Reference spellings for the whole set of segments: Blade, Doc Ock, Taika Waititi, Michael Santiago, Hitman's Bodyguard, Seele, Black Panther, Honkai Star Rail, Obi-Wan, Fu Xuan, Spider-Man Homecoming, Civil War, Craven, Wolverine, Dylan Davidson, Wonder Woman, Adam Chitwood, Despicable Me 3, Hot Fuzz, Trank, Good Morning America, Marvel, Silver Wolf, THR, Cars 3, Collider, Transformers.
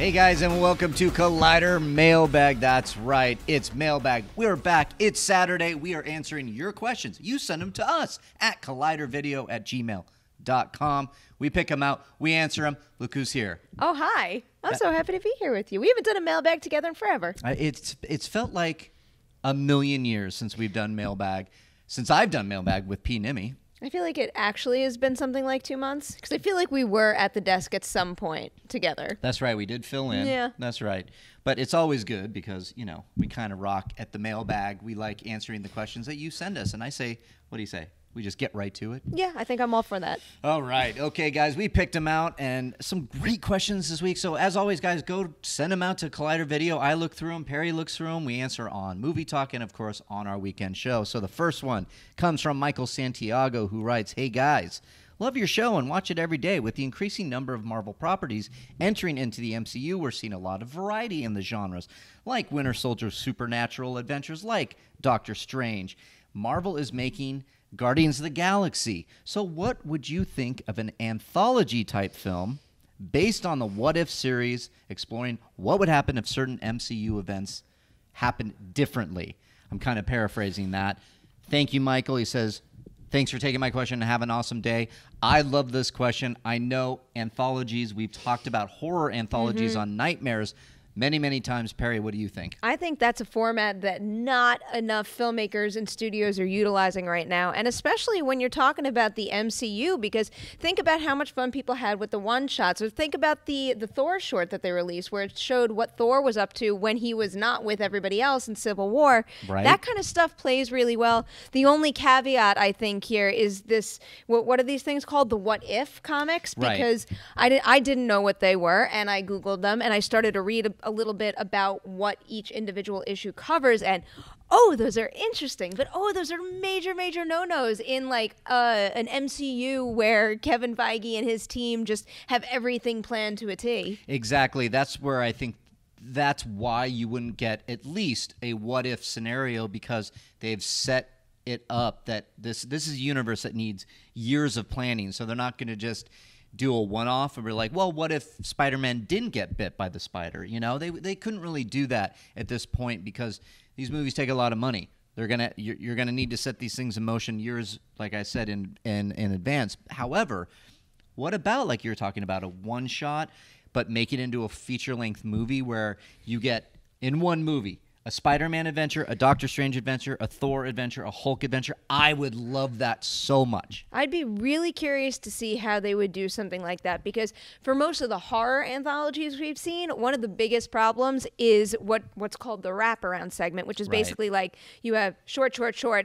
Hey guys, and welcome to Collider Mailbag. That's right, it's Mailbag. We're back. It's Saturday. We are answering your questions. You send them to us at collidervideo@gmail.com. We pick them out. We answer them. Look who's here. Oh, hi. I'm so happy to be here with you. We haven't done a mailbag together in forever. It's felt like a million years since we've done mailbag, since I've done mailbag with P. Nimmy. I feel like it actually has been something like 2 months, because I feel like we were at the desk at some point together. That's right. We did fill in. Yeah. That's right. But it's always good because, you know, we kind of rock at the mailbag. We like answering the questions that you send us. And I say, what do you say? We just get right to it? Yeah, I think I'm all for that. All right. Okay, guys, we picked them out, and some great questions this week. So, as always, guys, go send them out to Collider Video. I look through them. Perri looks through them. We answer on Movie Talk and, of course, on our weekend show. So the first one comes from Michael Santiago, who writes, "Hey, guys, love your show and watch it every day. With the increasing number of Marvel properties entering into the MCU, we're seeing a lot of variety in the genres, like Winter Soldier's supernatural adventures, like Doctor Strange. Marvel is making Guardians of the Galaxy. So what would you think of an anthology-type film based on the What If series, exploring what would happen if certain MCU events happened differently?" I'm kind of paraphrasing that. Thank you, Michael. He says, "Thanks for taking my question and have an awesome day." I love this question. I know anthologies, we've talked about horror anthologies on Nightmares many times. Perri, what do you think? I think that's a format that not enough filmmakers and studios are utilizing right now, and especially when you're talking about the MCU, because think about how much fun people had with the one-shots, or think about the Thor short that they released, where it showed what Thor was up to when he was not with everybody else in Civil War. Right. That kind of stuff plays really well. The only caveat, I think, here is this, what are these things called? The What If comics? Right. Because I didn't know what they were, and I Googled them, and I started to read a little bit about what each individual issue covers, and oh, those are interesting, but oh, those are major no-nos in like an MCU where Kevin Feige and his team just have everything planned to a T. Exactly. That's where I think that's why you wouldn't get at least a what-if scenario, because they've set it up that this is a universe that needs years of planning, so they're not going to just do a one-off and be like, well, what if Spider-Man didn't get bit by the spider? You know, they couldn't really do that at this point because these movies take a lot of money. They're gonna you're gonna need to set these things in motion years, like I said, in advance. However, what about, like you were talking about, a one-shot, but make it into a feature-length movie where you get in one movie a Spider-Man adventure, a Doctor Strange adventure, a Thor adventure, a Hulk adventure. I would love that so much. I'd be really curious to see how they would do something like that, because for most of the horror anthologies we've seen, one of the biggest problems is what's called the wraparound segment, which is basically like you have short,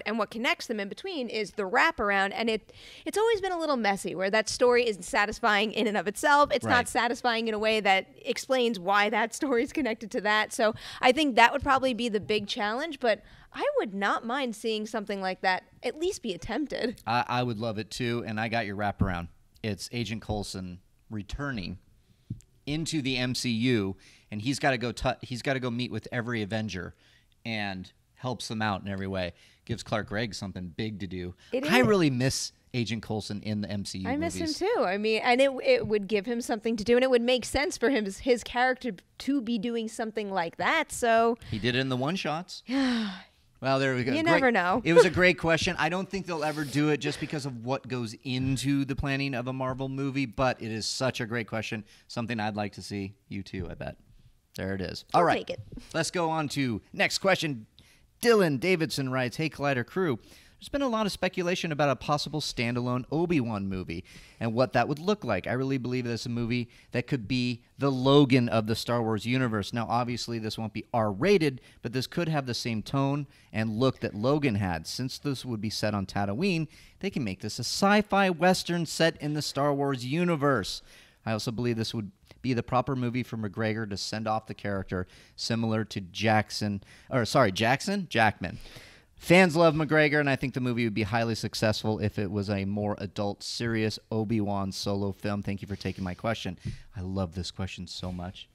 and what connects them in between is the wraparound, and it's always been a little messy, where that story isn't satisfying in and of itself. It's not satisfying in a way that explains why that story's connected to that. So I think that would probably be the big challenge, but I would not mind seeing something like that at least be attempted. I would love it too, and I got your wraparound. It's Agent Coulson returning into the MCU, and he's got to go. He's got to go meet with every Avenger, and helps them out in every way. Gives Clark Gregg something big to do. I really miss Agent Coulson in the MCU. I miss him too. I mean, and it would give him something to do, and it would make sense for him, his character, to be doing something like that. So he did it in the one-shots. Well, there we go. You never know. It was a great question. I don't think they'll ever do it just because of what goes into the planning of a Marvel movie, but it is such a great question. Something I'd like to see. You too, I bet. There it is. All right. Take it. Let's go on to next question. Dylan Davidson writes, "Hey, Collider crew. There's been a lot of speculation about a possible standalone Obi-Wan movie and what that would look like. I really believe it's a movie that could be the Logan of the Star Wars universe. Now, obviously, this won't be R-rated, but this could have the same tone and look that Logan had. Since this would be set on Tatooine, they can make this a sci-fi western set in the Star Wars universe. I also believe this would be the proper movie for McGregor to send off the character, similar to Jackman. Fans love McGregor, and I think the movie would be highly successful if it was a more adult, serious Obi-Wan solo film. Thank you for taking my question." I love this question so much.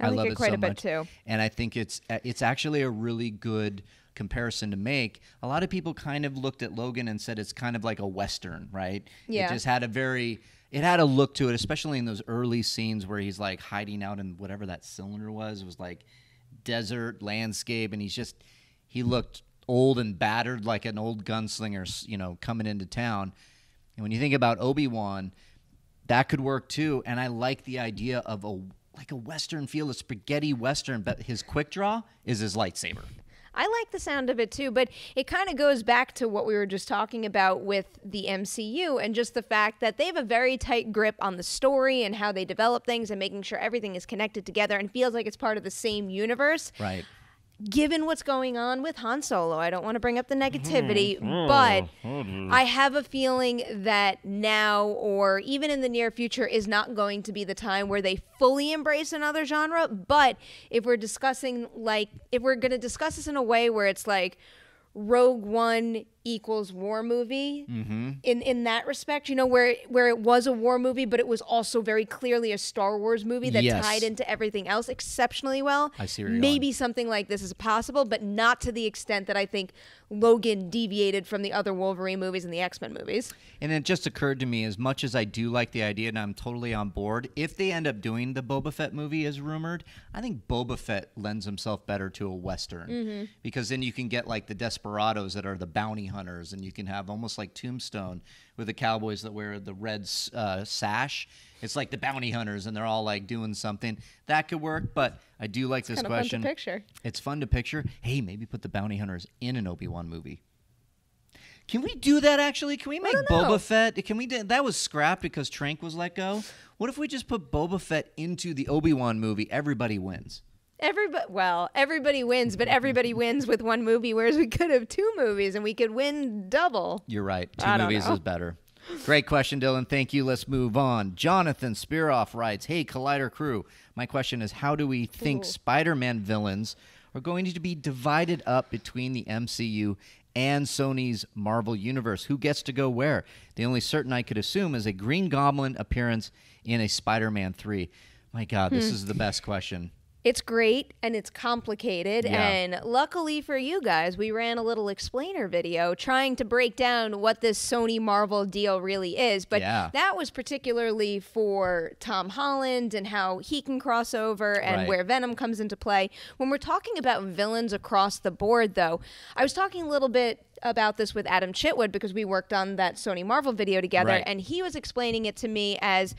I love it so much. I like it quite a bit, too. And I think it's actually a really good comparison to make, a lot of people kind of looked at Logan and said it's kind of like a Western, right? Yeah. It just had a very... It had a look to it, especially in those early scenes where he's like hiding out in whatever that cylinder was. It was like desert landscape, and he's just... He looked old and battered like an old gunslinger, you know, coming into town. And when you think about Obi-Wan, that could work too. And I like the idea of a... like a Western feel, a spaghetti Western, but his quick draw is his lightsaber. I like the sound of it too, but it kind of goes back to what we were just talking about with the MCU and just the fact that they have a very tight grip on the story and how they develop things and making sure everything is connected together and feels like it's part of the same universe. Right. Given what's going on with Han Solo, I don't want to bring up the negativity, but I have a feeling that now or even in the near future is not going to be the time where they fully embrace another genre. But if we're discussing, like, if we're going to discuss this in a way where it's like Rogue One equals war movie in that respect, you know, where it was a war movie, but it was also very clearly a Star Wars movie that tied into everything else exceptionally well. I see where you're going. Something like this is possible, but not to the extent that I think Logan deviated from the other Wolverine movies and the X-Men movies. And it just occurred to me, as much as I do like the idea and I'm totally on board, if they end up doing the Boba Fett movie as rumored, I think Boba Fett lends himself better to a Western because then you can get like the desperados that are the bounty hunters. And you can have almost like Tombstone with the cowboys that wear the red sash. It's like the bounty hunters, and they're all like doing something. That could work, but I do like this question. It's kind of fun to picture. It's fun to picture. Hey, maybe put the bounty hunters in an Obi-Wan movie. Can we do that, actually? Can we make Boba Fett? Can we? That was scrapped because Trank was let go. What if we just put Boba Fett into the Obi-Wan movie? Everybody wins. Everybody wins, but everybody wins with one movie, whereas we could have two movies and we could win double. You're right. Two movies is better. Great question, Dylan. Thank you. Let's move on. Jonathan Spiroff writes, "Hey, Collider crew, my question is, how do we think Spider-Man villains are going to be divided up between the MCU and Sony's Marvel Universe? Who gets to go where? The only certain I could assume is a Green Goblin appearance in a Spider-Man 3. My God, this is the best question. It's great, and it's complicated, and luckily for you guys, we ran a little explainer video trying to break down what this Sony Marvel deal really is, but that was particularly for Tom Holland and how he can cross over and where Venom comes into play. When we're talking about villains across the board, though, I was talking a little bit about this with Adam Chitwood because we worked on that Sony Marvel video together, and he was explaining it to me as...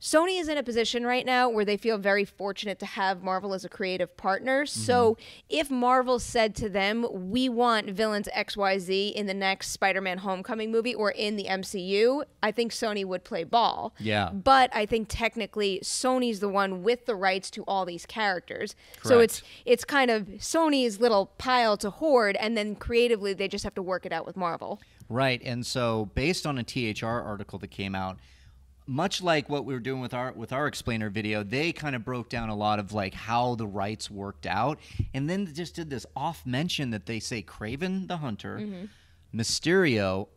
Sony is in a position right now where they feel very fortunate to have Marvel as a creative partner. So if Marvel said to them, we want villains XYZ in the next Spider-Man Homecoming movie or in the MCU, I think Sony would play ball. But I think technically Sony's the one with the rights to all these characters. So it's kind of Sony's little pile to hoard, and then creatively they just have to work it out with Marvel. Right, and so based on a THR article that came out, much like what we were doing with our explainer video, they kind of broke down a lot of like how the rights worked out, and then just did this off mention that they say Craven the Hunter, Mysterio,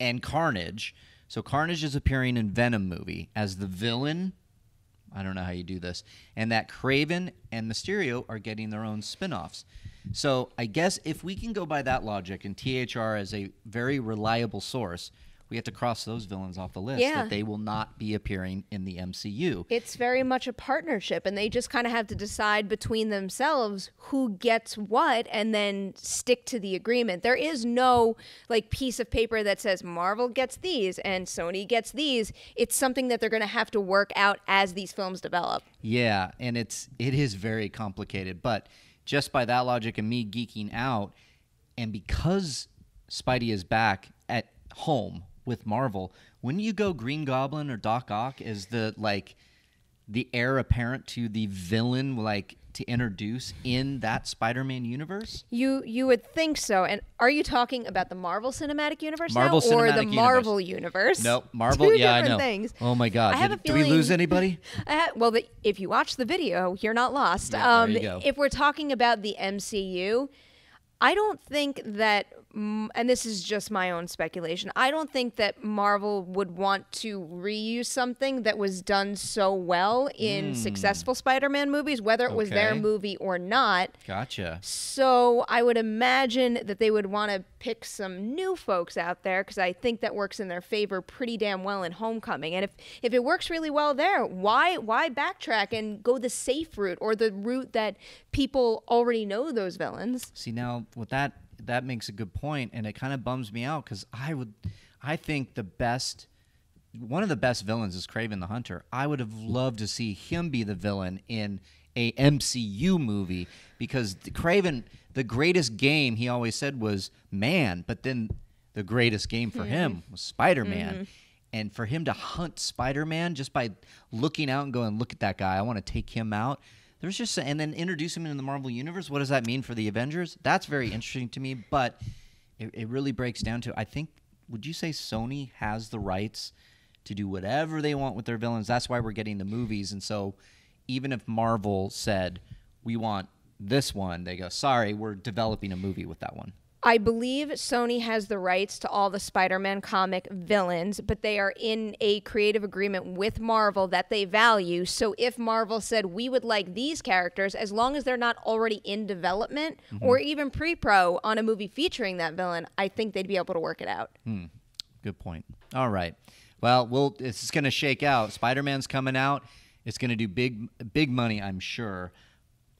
and Carnage. So Carnage is appearing in Venom movie as the villain. I don't know how you do this. And that Craven and Mysterio are getting their own spinoffs. So I guess if we can go by that logic, and THR is a very reliable source, we have to cross those villains off the list that they will not be appearing in the MCU. It's very much a partnership, and they just kind of have to decide between themselves who gets what and then stick to the agreement. There is no like piece of paper that says Marvel gets these and Sony gets these. It's something that they're going to have to work out as these films develop. Yeah, and it is very complicated, but just by that logic and me geeking out, and because Spidey is back at home with Marvel, wouldn't you go Green Goblin or Doc Ock as the like the heir apparent to the villain, like to introduce in that Spider-Man universe? You would think so. And are you talking about the Marvel Cinematic Universe now, or the Marvel Universe? No, Marvel. Two different things. Oh my God! Do we lose anybody? Well, if you watch the video, you're not lost. Yeah, there you go. If we're talking about the MCU, I don't think that and this is just my own speculation, I don't think that Marvel would want to reuse something that was done so well in successful Spider-Man movies, whether it was their movie or not. Gotcha. So I would imagine that they would want to pick some new folks out there, because I think that works in their favor pretty damn well in Homecoming. And if it works really well there, why backtrack and go the safe route, or the route that people already know those villains? See, now with that, that makes a good point, and it kind of bums me out, because I think the best, one of the best villains is Craven the Hunter. I would have loved to see him be the villain in a MCU movie, because Craven, the greatest game he always said was man, but then the greatest game for him was Spider-Man. And for him to hunt Spider-Man just by looking out and going, look at that guy, I want to take him out. There's just, and then introduce him into the Marvel Universe. What does that mean for the Avengers? That's very interesting to me, but it really breaks down to, I think, would you say Sony has the rights to do whatever they want with their villains? That's why we're getting the movies. And so even if Marvel said, we want this one, they go, sorry, we're developing a movie with that one. I believe Sony has the rights to all the Spider-Man comic villains, but they are in a creative agreement with Marvel that they value. So if Marvel said, we would like these characters, as long as they're not already in development or even pre-pro on a movie featuring that villain, I think they'd be able to work it out. Good point. All right. Well, it's going to shake out. Spider-Man's coming out. It's going to do big money, I'm sure.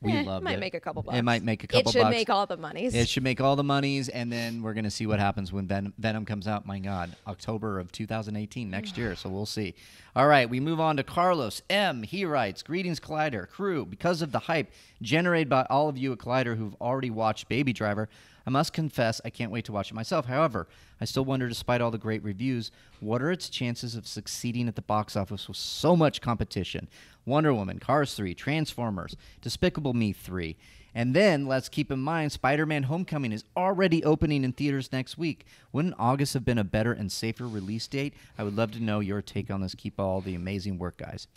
We love it. Might make a couple bucks. It might make a couple bucks. It should make all the monies. It should make all the monies, and then we're going to see what happens when Venom comes out. My God, October of 2018, next year, so we'll see. All right, we move on to Carlos M. He writes, greetings, Collider crew. Because of the hype generated by all of you at Collider who've already watched Baby Driver, I must confess I can't wait to watch it myself. However, I still wonder, despite all the great reviews, what are its chances of succeeding at the box office with so much competition? Wonder Woman, Cars 3, Transformers, Despicable Me 3. And then, let's keep in mind, Spider-Man Homecoming is already opening in theaters next week. Wouldn't August have been a better and safer release date? I would love to know your take on this. Keep all the amazing work, guys.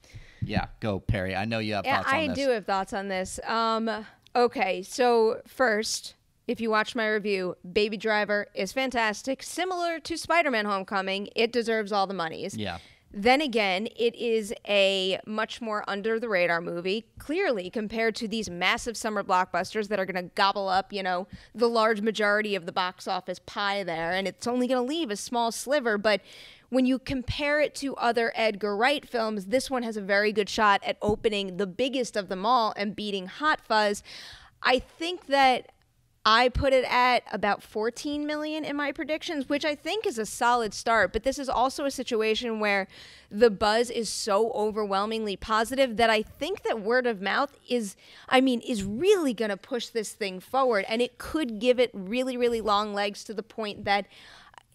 Yeah, go, Perri. I know you have thoughts on this. I do have thoughts on this. Okay, so first, if you watched my review, Baby Driver is fantastic. Similar to Spider-Man Homecoming, it deserves all the monies. Yeah. Then again, it is a much more under-the-radar movie, clearly, compared to these massive summer blockbusters that are going to gobble up, you know, the large majority of the box office pie there, and it's only going to leave a small sliver, but when you compare it to other Edgar Wright films, this one has a very good shot at opening the biggest of them all and beating Hot Fuzz. I think that I put it at about 14 million in my predictions, which I think is a solid start. But this is also a situation where the buzz is so overwhelmingly positive that I think that word of mouth is, I mean, is really going to push this thing forward. And it could give it really, really long legs to the point that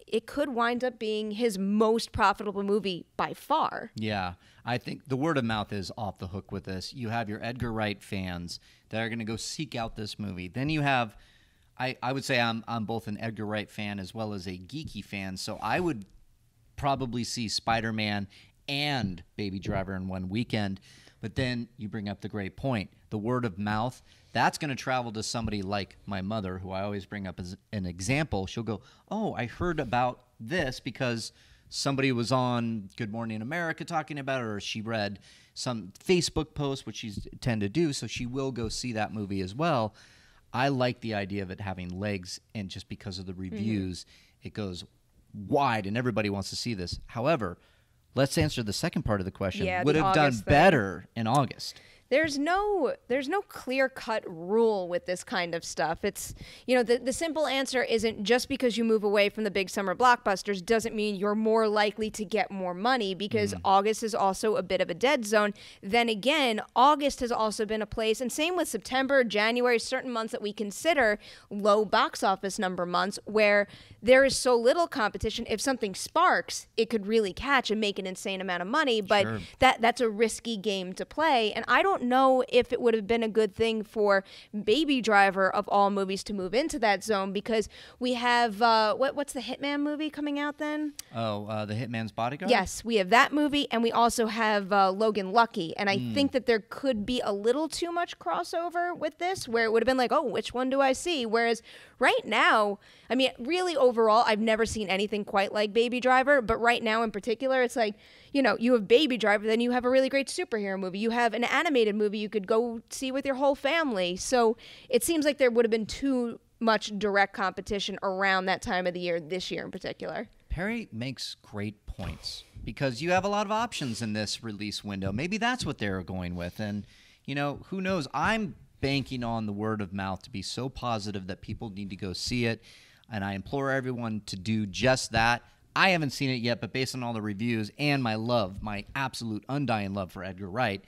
it could wind up being his most profitable movie by far. Yeah, I think the word of mouth is off the hook with this. You have your Edgar Wright fans that are going to go seek out this movie. Then you have, I would say I'm both an Edgar Wright fan as well as a geeky fan, so I would probably see Spider-Man and Baby Driver in one weekend. But then you bring up the great point, the word of mouth. That's going to travel to somebody like my mother, who I always bring up as an example. She'll go, oh, I heard about this because somebody was on Good Morning America talking about it, or she read some Facebook post, which she's tend to do, so she will go see that movie as well. I like the idea of it having legs, and just because of the reviews, it goes wide, and everybody wants to see this. However, let's answer the second part of the question. Yeah, would have done better in August. There's no clear-cut rule with this kind of stuff. It's, you know, the simple answer isn't just because you move away from the big summer blockbusters doesn't mean you're more likely to get more money, because August is also a bit of a dead zone. Then again, August has also been a place, and same with September, January, certain months that we consider low box office number months, where there is so little competition. If something sparks, it could really catch and make an insane amount of money, but that's a risky game to play. And I don't don't know if it would have been a good thing for Baby Driver, of all movies, to move into that zone, because we have, what's the Hitman movie coming out then? Oh, The Hitman's Bodyguard? Yes, we have that movie, and we also have Logan Lucky, and I think that there could be a little too much crossover with this, where it would have been like, oh, which one do I see? Whereas right now, I mean, really overall, I've never seen anything quite like Baby Driver, but right now in particular, it's like, you know, you have Baby Driver, then you have a really great superhero movie. You have an animated movie you could go see with your whole family. So it seems like there would have been too much direct competition around that time of the year, this year in particular. Perri makes great points, because you have a lot of options in this release window. Maybe that's what they're going with. And, you know, who knows? I'm banking on the word of mouth to be so positive that people need to go see it. And I implore everyone to do just that. I haven't seen it yet, but based on all the reviews and my love, my absolute undying love for Edgar Wright,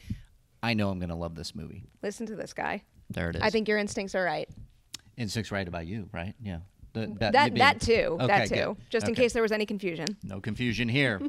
I know I'm going to love this movie. Listen to this guy. There it is. I think your instincts are right. Instincts right about you, right? Yeah. That too. Okay, that too. Good. Just in case there was any confusion. No confusion here.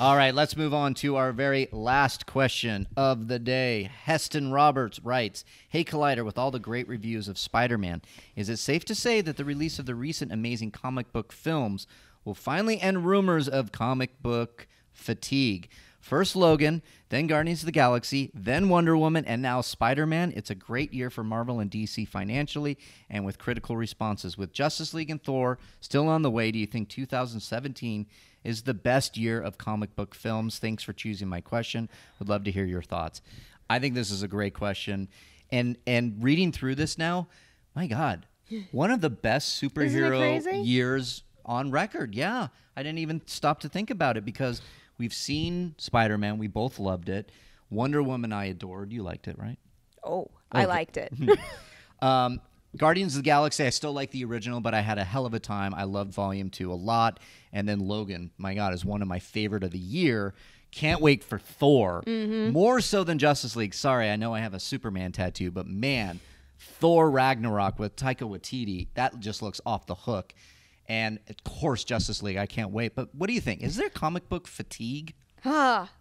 All right, let's move on to our very last question of the day. Heston Roberts writes, "Hey Collider, with all the great reviews of Spider-Man, is it safe to say that the release of the recent amazing comic book films will finally end rumors of comic book fatigue? First Logan, then Guardians of the Galaxy, then Wonder Woman, and now Spider-Man. It's a great year for Marvel and DC financially and with critical responses. With Justice League and Thor still on the way, do you think 2017 is the best year of comic book films? Thanks for choosing my question. Would love to hear your thoughts." I think this is a great question. And reading through this now, my God, one of the best superhero years on record. Yeah, I didn't even stop to think about it, because we've seen Spider-Man. We both loved it. Wonder Woman I adored. You liked it, right? Oh, I liked it. Guardians of the Galaxy, I still like the original, but I had a hell of a time. I loved Volume 2 a lot. And then Logan, my God, is one of my favorite of the year. Can't wait for Thor. More so than Justice League. Sorry, I know I have a Superman tattoo, but man, Thor Ragnarok with Taika Waititi, that just looks off the hook. And, of course, Justice League, I can't wait. But what do you think? Is there comic book fatigue?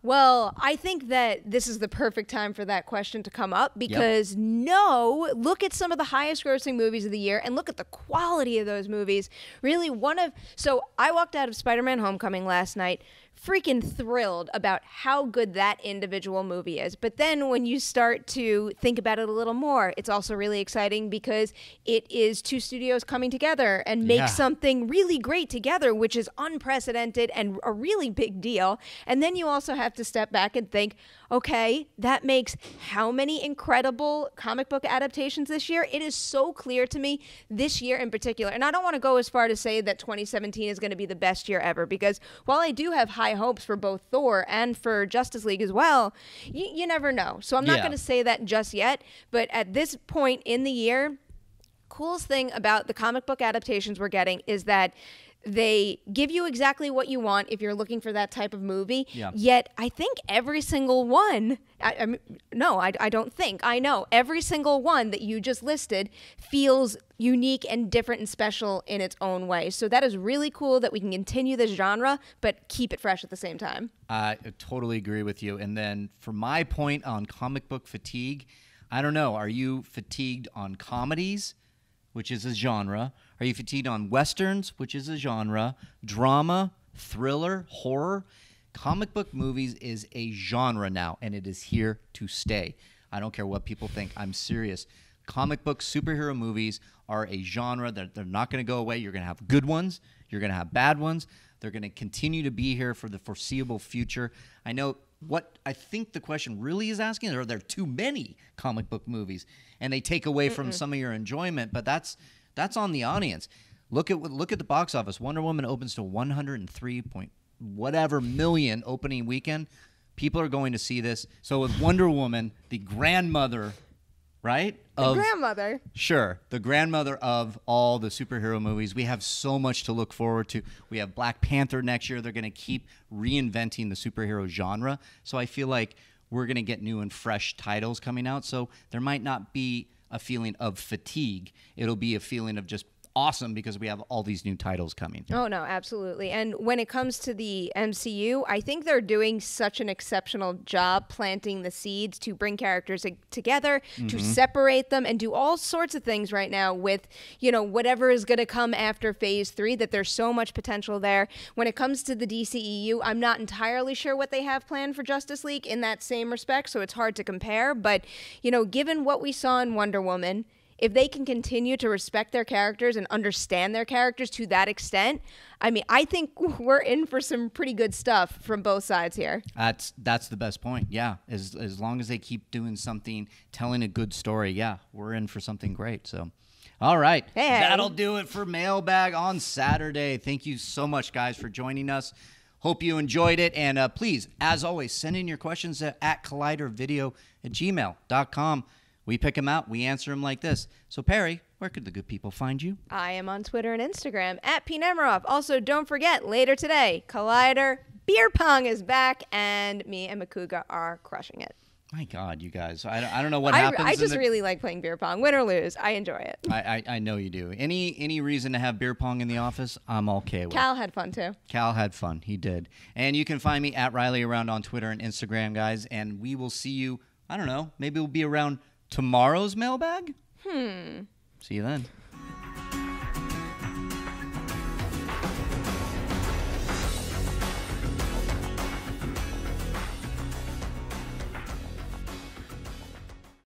Well, I think that this is the perfect time for that question to come up, because no, look at some of the highest grossing movies of the year and look at the quality of those movies. Really, so I walked out of Spider-Man Homecoming last night freaking thrilled about how good that individual movie is. But then when you start to think about it a little more, it's also really exciting because it is two studios coming together and make something really great together, which is unprecedented and a really big deal. And then you also have to step back and think, okay, that makes how many incredible comic book adaptations this year? It is so clear to me this year in particular. And I don't want to go as far to say that 2017 is going to be the best year ever, because while I do have high hopes for both Thor and for Justice League as well, you never know. So I'm not going to say that just yet, but at this point in the year, coolest thing about the comic book adaptations we're getting is that they give you exactly what you want if you're looking for that type of movie. Yet I think every single one, I know every single one that you just listed feels unique and different and special in its own way. So that is really cool that we can continue this genre, but keep it fresh at the same time. I totally agree with you. And then for my point on comic book fatigue, I don't know, are you fatigued on comedies, which is a genre? Are you fatigued on westerns, which is a genre? Drama, thriller, horror? Comic book movies is a genre now, and it is here to stay. I don't care what people think. I'm serious. Comic book superhero movies are a genre that they're not going to go away. You're going to have good ones. You're going to have bad ones. They're going to continue to be here for the foreseeable future. I know what I think the question really is asking, are there too many comic book movies? And they take away from some of your enjoyment, but that's on the audience. Look at the box office. Wonder Woman opens to 103 point whatever million opening weekend. People are going to see this. So with Wonder Woman, the grandmother, right? The grandmother of all the superhero movies. We have so much to look forward to. We have Black Panther next year. They're going to keep reinventing the superhero genre. So I feel like we're going to get new and fresh titles coming out. So there might not be a feeling of fatigue. It'll be a feeling of just awesome because we have all these new titles coming. Oh, no, absolutely. And when it comes to the MCU, I think they're doing such an exceptional job planting the seeds to bring characters together, to separate them, and do all sorts of things right now with, you know, whatever is going to come after Phase 3, that there's so much potential there. When it comes to the DCEU, I'm not entirely sure what they have planned for Justice League in that same respect, so it's hard to compare. But, you know, given what we saw in Wonder Woman, if they can continue to respect their characters and understand their characters to that extent, I mean, I think we're in for some pretty good stuff from both sides here. That's the best point, yeah. As long as they keep doing something, telling a good story, yeah, we're in for something great. So, all right, hey, that'll do it for Mailbag on Saturday. Thank you so much, guys, for joining us. Hope you enjoyed it, and please, as always, send in your questions at collidervideo@gmail.com. We pick them out. We answer them like this. So, Perri, where could the good people find you? I am on Twitter and Instagram at P. Nemiroff. Also, don't forget, later today, Collider Beer Pong is back, and me and Makuga are crushing it. My God, you guys. I don't know what happens. I just really like playing beer pong. Win or lose, I enjoy it. I know you do. Any reason to have beer pong in the office, I'm okay with. Cal had fun, too. Cal had fun. He did. And you can find me at Riley Around on Twitter and Instagram, guys, and we will see you, I don't know, maybe we'll be around tomorrow's mailbag? See you then.